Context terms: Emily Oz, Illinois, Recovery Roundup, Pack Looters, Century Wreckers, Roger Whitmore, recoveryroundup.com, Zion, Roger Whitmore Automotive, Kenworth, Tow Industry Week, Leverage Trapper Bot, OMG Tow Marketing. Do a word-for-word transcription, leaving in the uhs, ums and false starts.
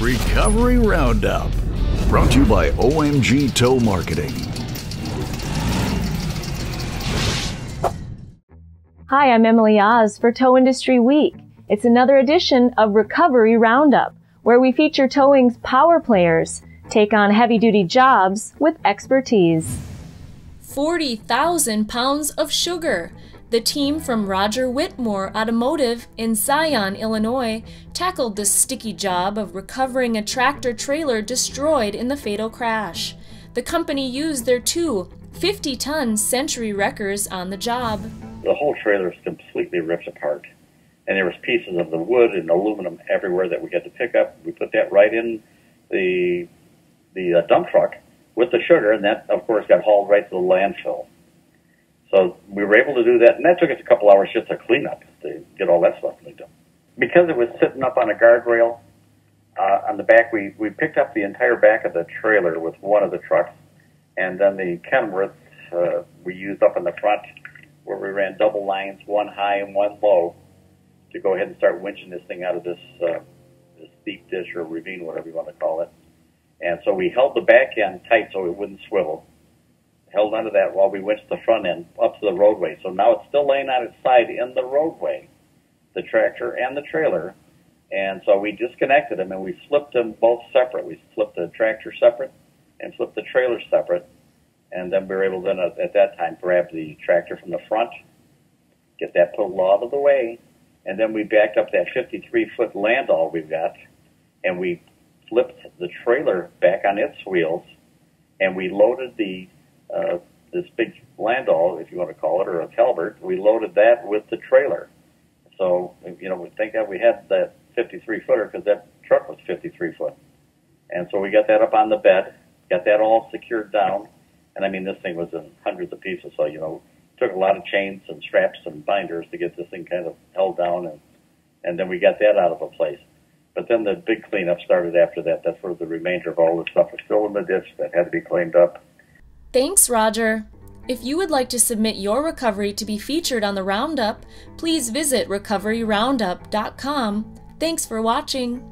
Recovery Roundup, brought to you by O M G Tow Marketing. Hi, I'm Emily Oz for Tow Industry Week. It's another edition of Recovery Roundup, where we feature towing's power players, take on heavy-duty jobs with expertise. forty thousand pounds of sugar. The team from Roger Whitmore Automotive in Zion, Illinois, tackled the sticky job of recovering a tractor trailer destroyed in the fatal crash. The company used their two fifty ton Century Wreckers on the job. The whole trailer was completely ripped apart, and there was pieces of the wood and aluminum everywhere that we had to pick up. We put that right in the, the uh, dump truck with the sugar, and that, of course, got hauled right to the landfill. So we were able to do that, and that took us a couple hours just to clean up, to get all that stuff cleaned up. Because it was sitting up on a guardrail uh, on the back, we, we picked up the entire back of the trailer with one of the trucks, and then the Kenworth uh, we used up in the front, where we ran double lines, one high and one low, to go ahead and start winching this thing out of this, uh, this deep ditch or ravine, whatever you want to call it. And so we held the back end tight so it wouldn't swivel. Held onto that while we winched the front end up to the roadway. So now it's still laying on its side in the roadway, the tractor and the trailer. And so we disconnected them and we flipped them both separate. We flipped the tractor separate and flipped the trailer separate. And then we were able to, then at that time, grab the tractor from the front, get that pulled out of the way. And then we backed up that fifty-three foot land all we've got, and we flipped the trailer back on its wheels, and we loaded the Uh, this big landau, if you want to call it, or a Calvert, we loaded that with the trailer. So, you know, we thank God we had that fifty-three footer because that truck was fifty-three foot. And so we got that up on the bed, got that all secured down. And I mean, this thing was in hundreds of pieces. So, you know, it took a lot of chains and straps and binders to get this thing kind of held down. And, and then we got that out of a place. But then the big cleanup started after that. That's where the remainder of all the stuff was still in the ditch that had to be cleaned up. Thanks, Roger. If you would like to submit your recovery to be featured on the Roundup, please visit recovery roundup dot com. Thanks for watching.